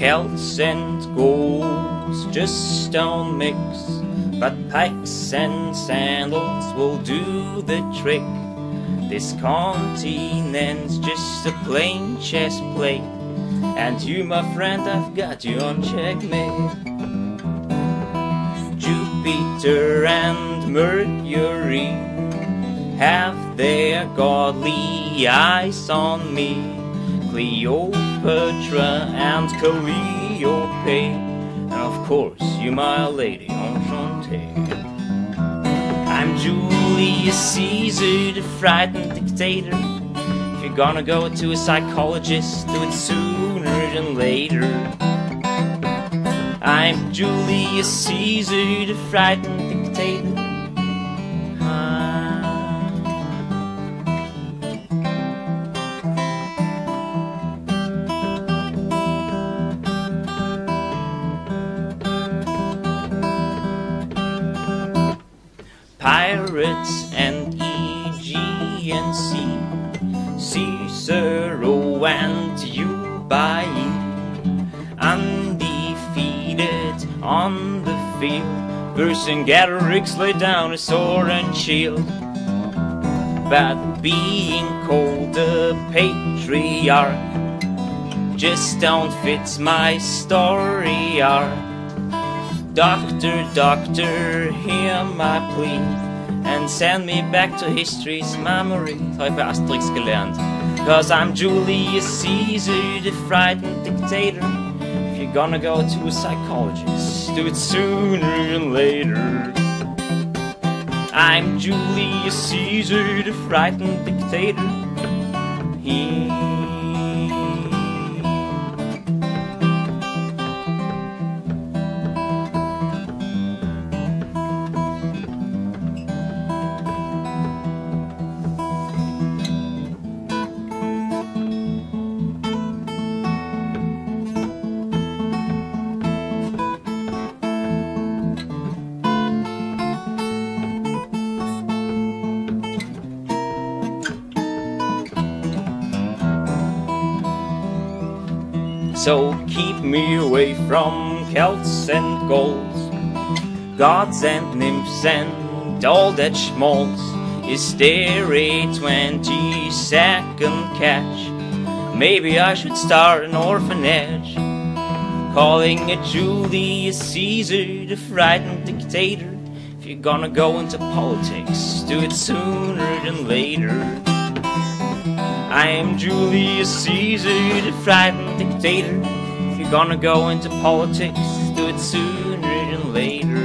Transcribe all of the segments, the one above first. Calcent goals, just don't mix, but pikes and sandals will do the trick. This continent's just a plain chess plate, and you, my friend, I've got you on checkmate. Jupiter and Mercury have their godly eyes on me. Cleopatra and Calliope, and of course you, my lady Enchantée. I'm Julius Caesar, the frightened dictator. If you're gonna go to a psychologist, do it sooner than later. I'm Julius Caesar, the frightened dictator. Pirates and Aegean Sea, Cicero and Eubae, undefeated on the field. Vercingetorix laid down his sword and shield, but being called a patriarch just don't fit my story arc. Doctor, doctor, hear my plea, and send me back to history's memory. Type Asterix gelernt. Cause I'm Julius Caesar, the frightened dictator. If you're gonna go to a psychologist, do it sooner than later. I'm Julius Caesar, the frightened dictator. So keep me away from Celts and Gauls, gods and nymphs and all that schmaltz. Is there a 20-second catch? Maybe I should start an orphanage, calling it Julius Caesar, the frightened dictator. If you're gonna go into politics, do it sooner than later. I am Julius Caesar, the frightened dictator. If you're gonna go into politics, do it sooner than later.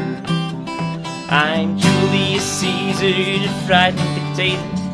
I'm Julius Caesar, the frightened dictator.